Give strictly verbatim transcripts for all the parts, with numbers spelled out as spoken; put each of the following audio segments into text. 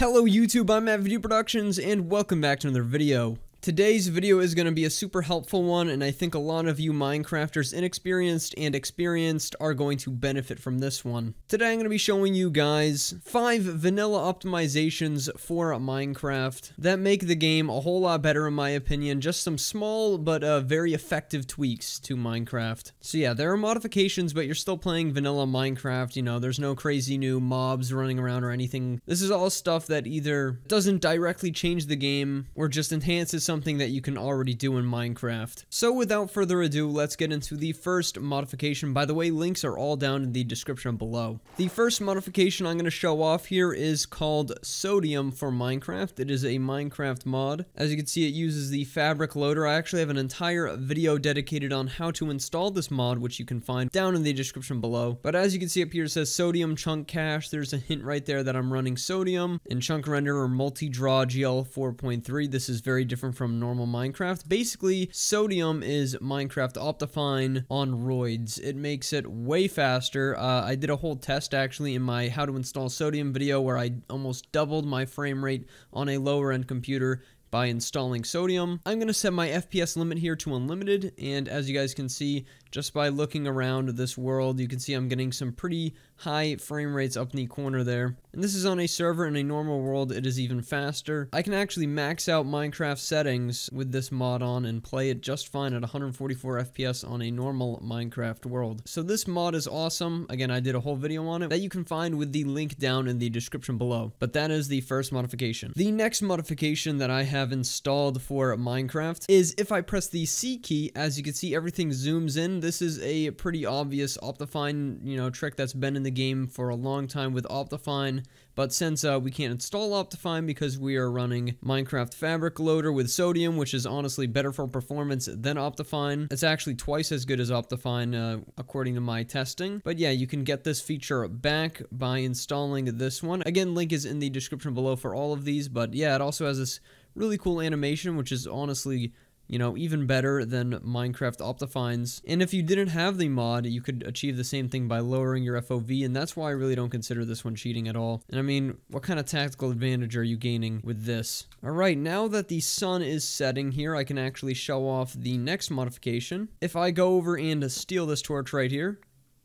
Hello YouTube, I'm MattVideo Productions and welcome back to another video. Today's video is going to be a super helpful one, and I think a lot of you Minecrafters inexperienced and experienced are going to benefit from this one. Today I'm going to be showing you guys five vanilla optimizations for Minecraft that make the game a whole lot better in my opinion. Just some small but uh, very effective tweaks to Minecraft. So yeah, there are modifications, but you're still playing vanilla Minecraft, you know, there's no crazy new mobs running around or anything. This is all stuff that either doesn't directly change the game or just enhances something that you can already do in Minecraft. So without further ado, let's get into the first modification. By the way, links are all down in the description below. The first modification I'm going to show off here is called Sodium for Minecraft. It is a Minecraft mod. As you can see, it uses the fabric loader. I actually have an entire video dedicated on how to install this mod, which you can find down in the description below. But as you can see up here, it says Sodium Chunk Cache. There's a hint right there that I'm running Sodium in Chunk Renderer Multi-Draw G L four point three. This is very different from normal Minecraft. Basically, Sodium is Minecraft Optifine on roids. It makes it way faster. Uh, I did a whole test actually in my how to install Sodium video where I almost doubled my frame rate on a lower end computer by installing Sodium. I'm going to set my F P S limit here to unlimited, and as you guys can see, just by looking around this world, you can see I'm getting some pretty high frame rates up in the corner there. And this is on a server. In a normal world, it is even faster. I can actually max out Minecraft settings with this mod on and play it just fine at one hundred forty-four F P S on a normal Minecraft world. So this mod is awesome. Again, I did a whole video on it that you can find with the link down in the description below. But that is the first modification. The next modification that I have installed for Minecraft is if I press the C key, as you can see, everything zooms in. This is a pretty obvious Optifine, you know, trick that's been in the game for a long time with Optifine. But since uh, we can't install Optifine because we are running Minecraft Fabric Loader with Sodium, which is honestly better for performance than Optifine. It's actually twice as good as Optifine, uh, according to my testing. But yeah, you can get this feature back by installing this one. Again, link is in the description below for all of these. But yeah, it also has this really cool animation, which is honestly, you know, even better than Minecraft Optifines. And if you didn't have the mod, you could achieve the same thing by lowering your F O V, and that's why I really don't consider this one cheating at all. And I mean, what kind of tactical advantage are you gaining with this? Alright, now that the sun is setting here, I can actually show off the next modification. If I go over and steal this torch right here,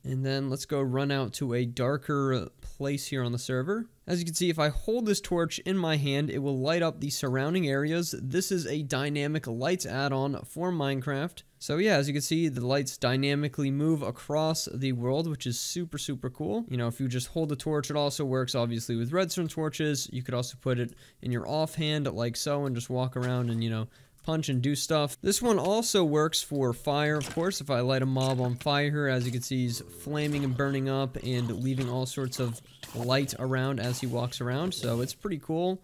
and then let's go run out to a darker place here on the server. As you can see, if I hold this torch in my hand, it will light up the surrounding areas. This is a Dynamic Lights add-on for Minecraft. So yeah, as you can see, the lights dynamically move across the world, which is super, super cool. You know, if you just hold the torch, it also works, obviously, with redstone torches. You could also put it in your offhand, like so, and just walk around and, you know, punch and do stuff. This one also works for fire, of course. If I light a mob on fire, as you can see, he's flaming and burning up and leaving all sorts of light around as he walks around, so it's pretty cool.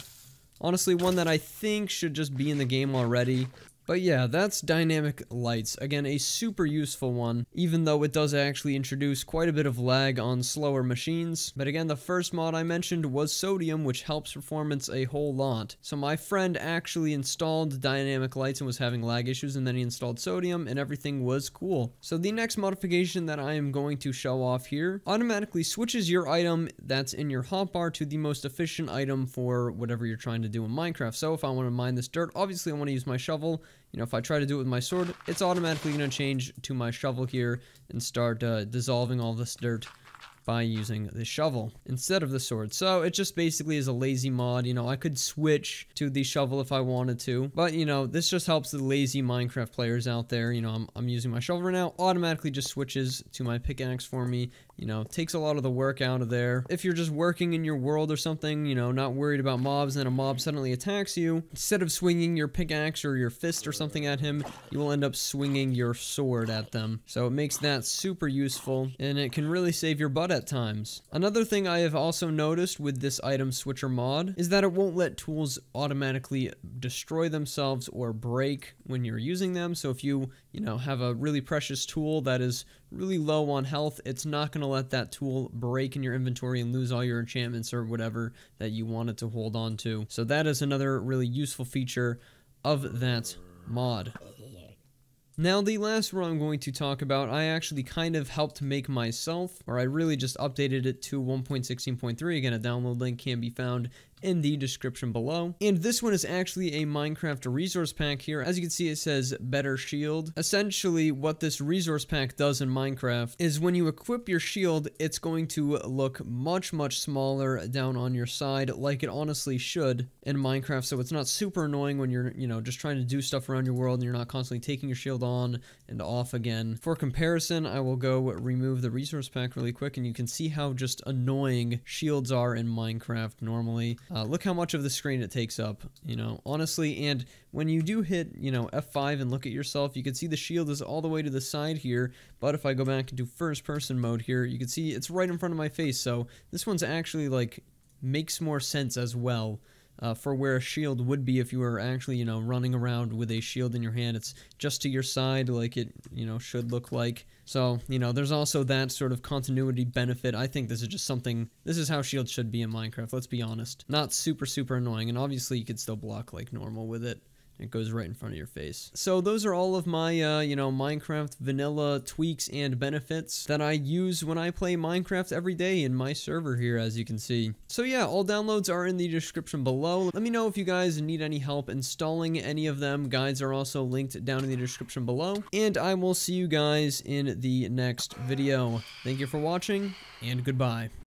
Honestly, one that I think should just be in the game already. But yeah, that's Dynamic Lights. Again, a super useful one, even though it does actually introduce quite a bit of lag on slower machines. But again, the first mod I mentioned was Sodium, which helps performance a whole lot. So my friend actually installed Dynamic Lights and was having lag issues, and then he installed Sodium, and everything was cool. So the next modification that I am going to show off here automatically switches your item that's in your hotbar to the most efficient item for whatever you're trying to do in Minecraft. So if I want to mine this dirt, obviously I want to use my shovel. You know, if I try to do it with my sword, it's automatically going to change to my shovel here and start uh, dissolving all this dirt by using the shovel instead of the sword. So it just basically is a lazy mod. You know, I could switch to the shovel if I wanted to, but you know, this just helps the lazy Minecraft players out there. You know, I'm, I'm using my shovel right now, automatically just switches to my pickaxe for me. You know, takes a lot of the work out of there. If you're just working in your world or something, you know, not worried about mobs, and a mob suddenly attacks you, instead of swinging your pickaxe or your fist or something at him, you will end up swinging your sword at them. So it makes that super useful, and it can really save your butt at times. Another thing I have also noticed with this item switcher mod is that it won't let tools automatically destroy themselves or break when you're using them. So if you, you know, have a really precious tool that is really low on health, it's not going to let that tool break in your inventory and lose all your enchantments or whatever that you wanted to hold on to. So that is another really useful feature of that mod. Now, the last one I'm going to talk about, I actually kind of helped make myself, or I really just updated it to one point sixteen point three. Again, a download link can be found in the description below. And this one is actually a Minecraft resource pack here. As you can see, it says Better Shield. Essentially, what this resource pack does in Minecraft is when you equip your shield, it's going to look much, much smaller down on your side, like it honestly should in Minecraft. So it's not super annoying when you're, you know, just trying to do stuff around your world and you're not constantly taking your shield on and off again. For comparison, I will go remove the resource pack really quick, and you can see how just annoying shields are in Minecraft normally. Uh, look how much of the screen it takes up, you know, honestly. And when you do hit, you know, F five and look at yourself, you can see the shield is all the way to the side here. But if I go back into first person mode here, you can see it's right in front of my face. So this one's actually like makes more sense as well. Uh, for where a shield would be if you were actually, you know, running around with a shield in your hand. It's just to your side like it, you know, should look like. So, you know, there's also that sort of continuity benefit. I think this is just something, this is how shields should be in Minecraft, let's be honest. Not super, super annoying, and obviously you could still block like normal with it. It goes right in front of your face. So those are all of my, uh, you know, Minecraft vanilla tweaks and benefits that I use when I play Minecraft every day in my server here, as you can see. So yeah, all downloads are in the description below. Let me know if you guys need any help installing any of them. Guides are also linked down in the description below. And I will see you guys in the next video. Thank you for watching, and goodbye.